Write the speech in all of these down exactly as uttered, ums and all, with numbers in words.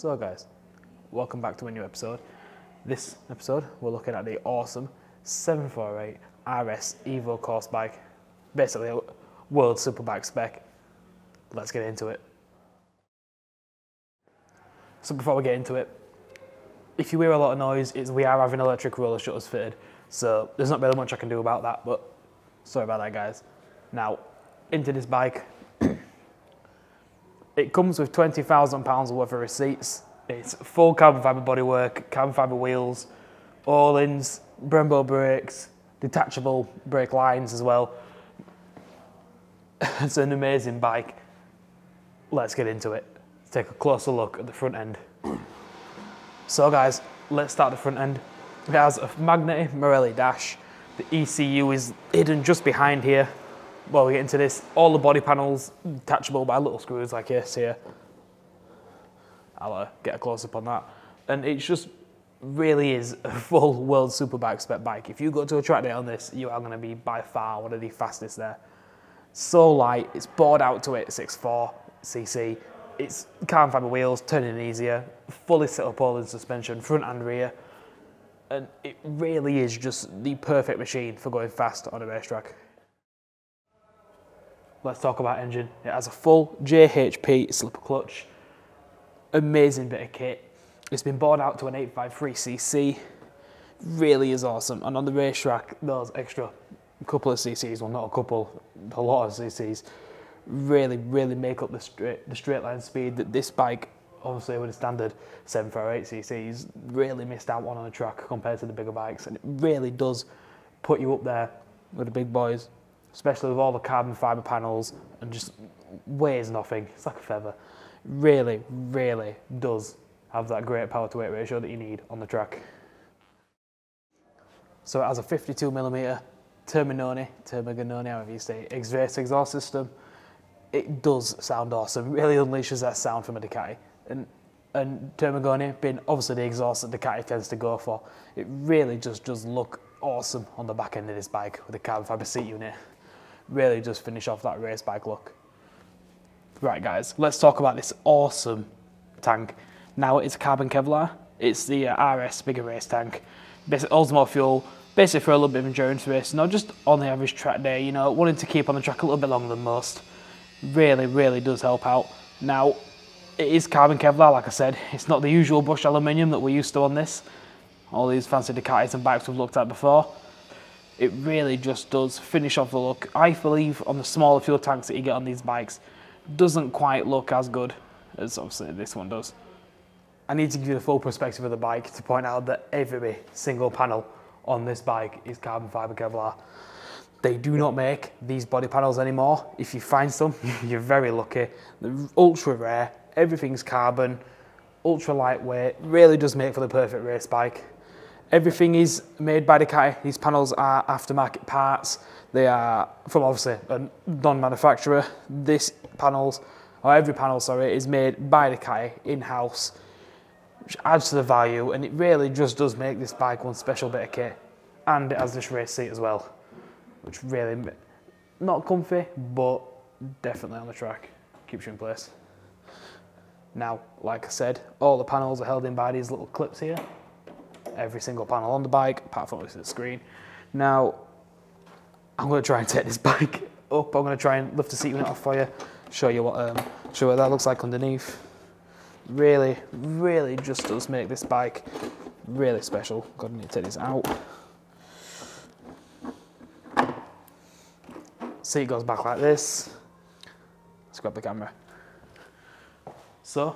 So guys, welcome back to a new episode. This episode we're looking at the awesome seven forty-eight R S EVO course bike, basically a world superbike spec. Let's get into it. So before we get into it, if you hear a lot of noise, it's we are having electric roller shutters fitted, so there's not really much I can do about that, but sorry about that guys. Now, into this bike. It comes with twenty thousand pounds worth of receipts. It's full carbon fibre bodywork, carbon fibre wheels, all-ins, Brembo brakes, detachable brake lines as well. It's an amazing bike. Let's get into it. Let's take a closer look at the front end. So guys, let's start the front end. It has a Magneti Marelli dash. The E C U is hidden just behind here. Well, we get into this, all the body panels detachable by little screws like this here. I'll uh, get a close up on that. And it just really is a full world superbike spec bike. If you go to a track day on this, you are going to be by far one of the fastest there. So light, it's bored out to it, sixty-four c c. It's carbon fibre wheels, turning easier, fully set up all in suspension, front and rear. And it really is just the perfect machine for going fast on a racetrack. Let's talk about engine. It has a full J H P slipper clutch. Amazing bit of kit. It's been bored out to an eight fifty-three c c. Really is awesome. And on the racetrack, those extra couple of cc's, well not a couple, a lot of cc's, really, really make up the straight, the straight line speed that this bike, obviously with a standard seven forty-eight c c's, really missed out on on the track compared to the bigger bikes. And it really does put you up there with the big boys, especially with all the carbon fibre panels, and just weighs nothing, it's like a feather. Really, really does have that great power to weight ratio that you need on the track. So it has a fifty-two millimeter Termignoni, Termignoni, however you say, X-Race exhaust system. It does sound awesome, really unleashes that sound from a Ducati. And, and Termignoni being obviously the exhaust that Ducati tends to go for, it really just does look awesome on the back end of this bike with the carbon fibre seat unit. Really does finish off that race bike look. Right guys, let's talk about this awesome tank. Now it's carbon Kevlar, it's the uh, R S bigger race tank. Basically holds more fuel, basically for a little bit of endurance racing, or just on the average track day, you know, wanting to keep on the track a little bit longer than most. Really, really does help out. Now, it is carbon Kevlar, like I said, it's not the usual brushed aluminium that we're used to on this. All these fancy Ducatis and bikes we've looked at before. It really just does finish off the look. I believe on the smaller fuel tanks that you get on these bikes, doesn't quite look as good as obviously this one does. I need to give you the full perspective of the bike to point out that every single panel on this bike is carbon fibre Kevlar. They do not make these body panels anymore. If you find some, you're very lucky. They're ultra rare, everything's carbon, ultra lightweight, really does make for the perfect race bike. Everything is made by Ducati. These panels are aftermarket parts. They are from obviously a non-manufacturer. This panels, or every panel, sorry, is made by Ducati in-house, which adds to the value, and it really just does make this bike one special bit of kit. And it has this race seat as well, which really, not comfy, but definitely on the track, keeps you in place. Now, like I said, all the panels are held in by these little clips here. Every single panel on the bike, apart from obviously the screen. Now, I'm going to try and take this bike up. I'm going to try and lift the seat unit off for you, show you what, um, show you what that looks like underneath. Really, really just does make this bike really special. God, I need to take this out. Seat goes back like this. Let's grab the camera. So,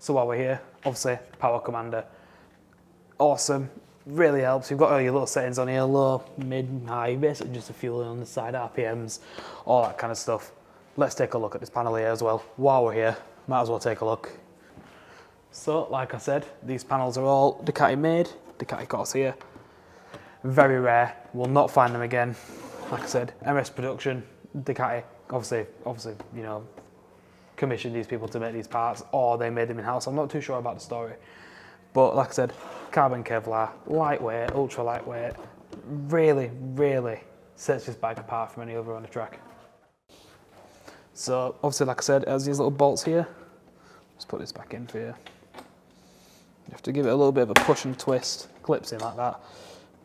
so while we're here, obviously, Power Commander. Awesome, really helps. You've got all your little settings on here, low, mid, high, basically just the fuel on the side, R P Ms, all that kind of stuff. Let's take a look at this panel here as well. While we're here, might as well take a look. So, like I said, these panels are all Ducati made, Ducati Corsa here. Very rare, we'll not find them again. Like I said, M S Production, Ducati, obviously, obviously, you know, commissioned these people to make these parts, or they made them in-house. I'm not too sure about the story. But like I said, carbon Kevlar, lightweight, ultra lightweight, really, really sets this bike apart from any other on the track. So obviously, like I said, it has these little bolts here. Let's put this back in for you. You have to give it a little bit of a push and twist, clips in like that,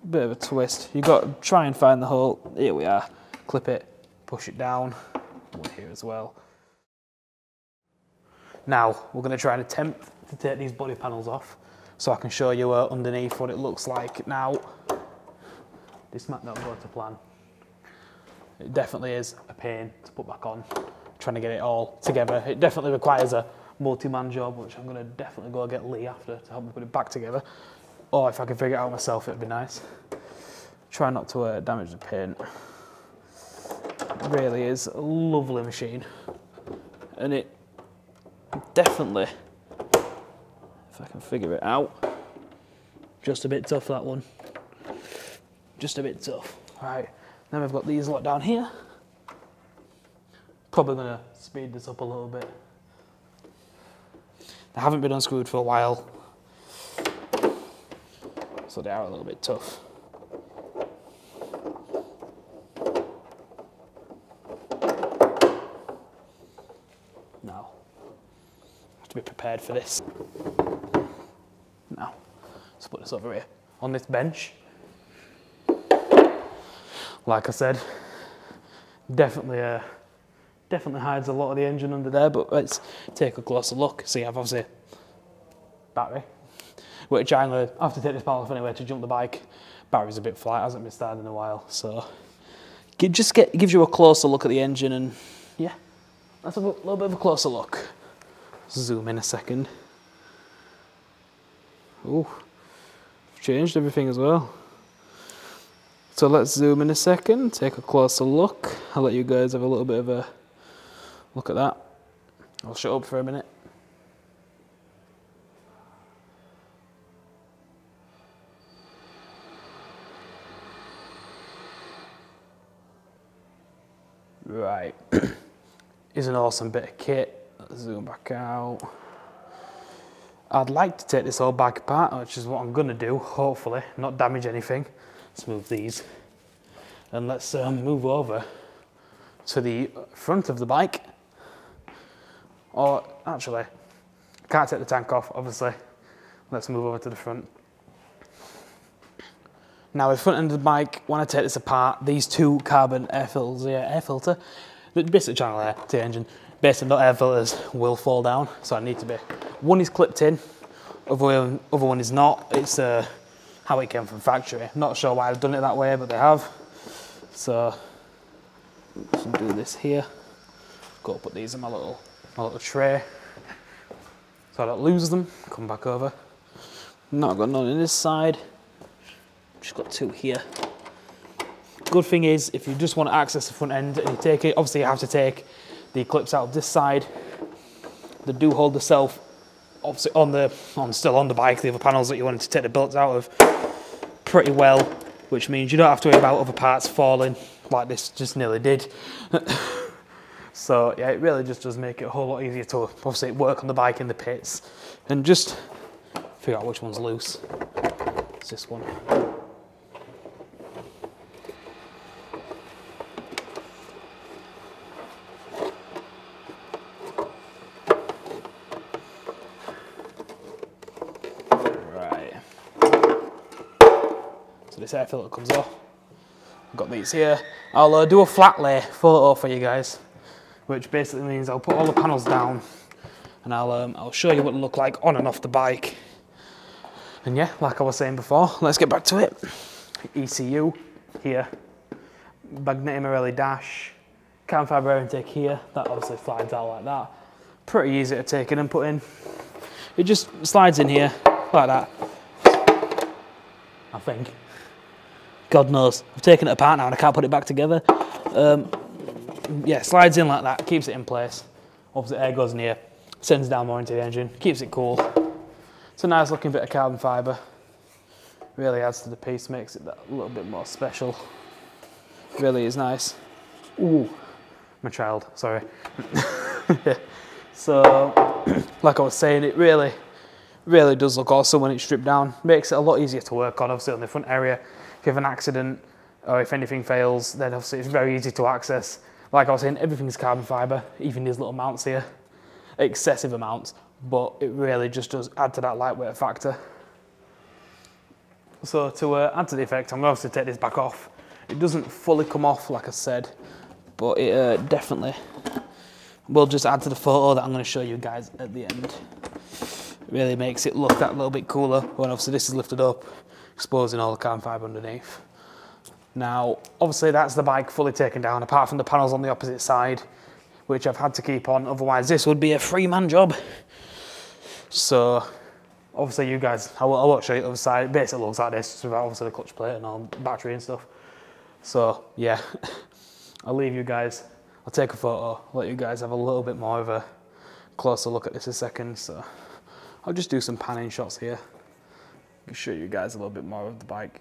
bit of a twist. You've got to try and find the hole. Here we are, clip it, push it down, one here as well. Now we're going to try and attempt to take these body panels off so I can show you uh, underneath what it looks like. Now, this might not go to plan. It definitely is a pain to put back on, trying to get it all together. It definitely requires a multi-man job, which I'm going to definitely go get Lee after to help me put it back together. Or if I can figure it out myself, it'd be nice. Try not to uh, damage the paint. It really is a lovely machine. And it definitely, if I can figure it out, just a bit tough, that one. Just a bit tough. Right, then we've got these lot down here. Probably going to speed this up a little bit. They haven't been unscrewed for a while, so they are a little bit tough. Now, I have to be prepared for this. Now, let's put this over here on this bench. Like I said, definitely a. Definitely hides a lot of the engine under there, but let's take a closer look. See, I've obviously battery, which I'm gonna have to take this panel off anyway to jump the bike. Battery's a bit flat, hasn't been started in a while, so it just get, it gives you a closer look at the engine, and yeah, let's have a little bit of a closer look. Zoom in a second. Oh, I've changed everything as well. So let's zoom in a second, take a closer look. I'll let you guys have a little bit of a look at that. I'll shut up for a minute. Right, here's an awesome bit of kit. Let's zoom back out. I'd like to take this whole bag apart, which is what I'm gonna do, hopefully, not damage anything. Let's move these, and let's um, move over to the front of the bike. Or actually, can't take the tank off, obviously. Let's move over to the front. Now, the front end of the bike, when I take this apart, these two carbon air filters, yeah, air filter, basically channel air to the engine, basically not air filters, will fall down, so I need to be. One is clipped in, other one, other one is not. It's uh, how it came from factory. I'm not sure why I've done it that way, but they have. So, let's do this here. Go put these in my little. My little tray, so I don't lose them. Come back over. Not got none in this side. Just got two here. Good thing is, if you just want to access the front end and you take it, obviously you have to take the clips out of this side. They do hold the self, obviously on the on still on the bike. The other panels that you wanted to take the bolts out of pretty well, which means you don't have to worry about other parts falling like this just nearly did. So yeah, it really just does make it a whole lot easier to obviously work on the bike in the pits and just figure out which one's loose. It's this one. Right. So this air filter comes off. I've got these here. I'll uh, do a flat lay photo for you guys, which basically means I'll put all the panels down and I'll, um, I'll show you what they look like on and off the bike. And yeah, like I was saying before, let's get back to it. E C U here, Magneti Marelli dash, carbon fibre air intake here, that obviously slides out like that. Pretty easy to take in and put in. It just slides in here, like that, I think. God knows, I've taken it apart now and I can't put it back together. Um, Yeah, slides in like that, keeps it in place. Obviously air goes in here, sends down more into the engine, keeps it cool. It's a nice looking bit of carbon fibre. Really adds to the piece, makes it that little bit more special. Really is nice. Ooh, my child, sorry. So, like I was saying, it really, really does look awesome when it's stripped down. Makes it a lot easier to work on, obviously, on the front area. If you have an accident or if anything fails, then obviously it's very easy to access. Like I was saying, everything's carbon fibre, even these little mounts here. Excessive amounts, but it really just does add to that lightweight factor. So to uh, add to the effect, I'm going to take this back off. It doesn't fully come off, like I said, but it uh, definitely will just add to the photo that I'm going to show you guys at the end. It really makes it look that little bit cooler when obviously this is lifted up, exposing all the carbon fibre underneath. Now, obviously that's the bike fully taken down, apart from the panels on the opposite side, which I've had to keep on, otherwise this would be a three-man job. So, obviously you guys, I won't show you the other side, it basically looks like this, without obviously the clutch plate and all the battery and stuff. So, yeah, I'll leave you guys, I'll take a photo, let you guys have a little bit more of a closer look at this in a second, so I'll just do some panning shots here, I'll show you guys a little bit more of the bike.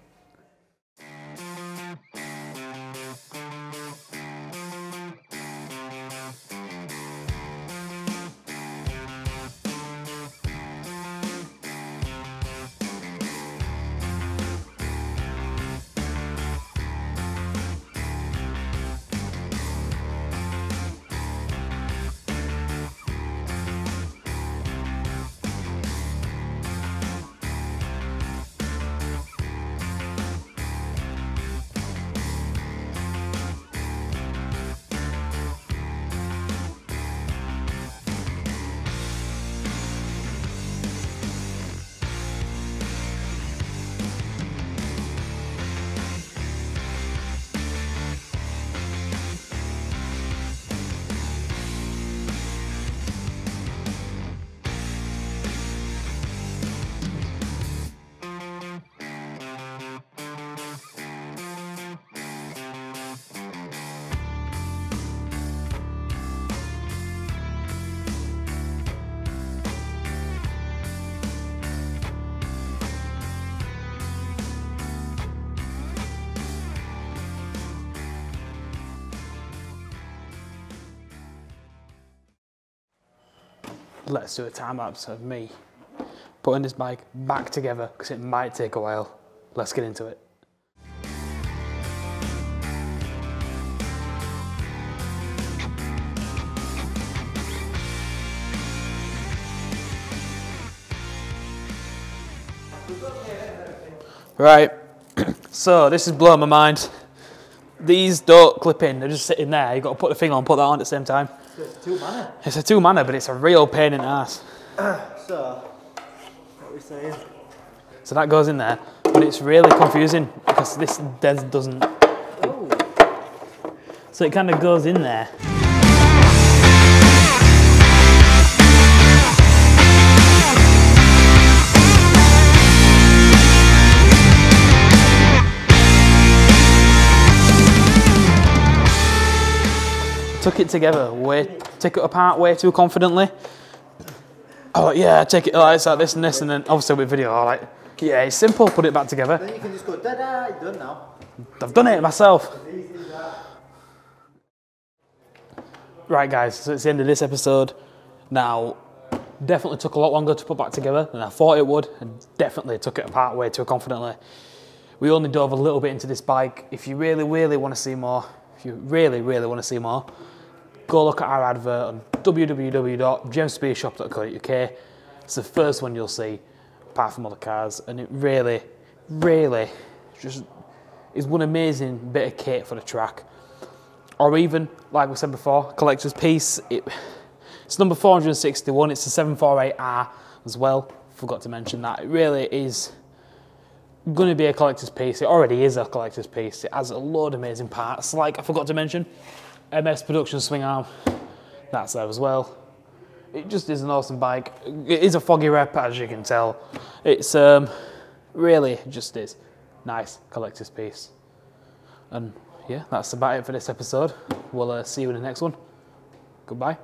Let's do a time lapse of me putting this bike back together because it might take a while. Let's get into it. Right, so this is blowing my mind. These don't clip in, they're just sitting there. You've got to put the thing on, put that on at the same time. So it's a two-manner. It's a two-manner, but it's a real pain in the ass. So, what are we saying? So that goes in there, but it's really confusing because this doesn't. Oh. So it kind of goes in there. Took it together, way, took it apart way too confidently. Oh yeah, take it like, it's like this and this, and then obviously with video, I like, yeah, it's simple, put it back together. Then you can just go, da-da, you're done now. I've done it myself. Right guys, so it's the end of this episode. Now, definitely took a lot longer to put back together than I thought it would, and definitely took it apart way too confidently. We only dove a little bit into this bike. If you really, really want to see more, if you really, really want to see more, go look at our advert on w w w dot jems speed shop dot co dot u k. It's the first one you'll see, apart from other cars, and it really, really just is one amazing bit of kit for the track. Or even, like we said before, collector's piece. It, it's number four hundred sixty-one, it's the seven forty-eight R as well. Forgot to mention that. It really is going to be a collector's piece. It already is a collector's piece. It has a load of amazing parts. Like I forgot to mention, M S Production swing arm, that's there as well. It just is an awesome bike. It is a foggy rep, as you can tell. It's um, really just is nice collector's piece. And yeah, that's about it for this episode. We'll uh, see you in the next one. Goodbye.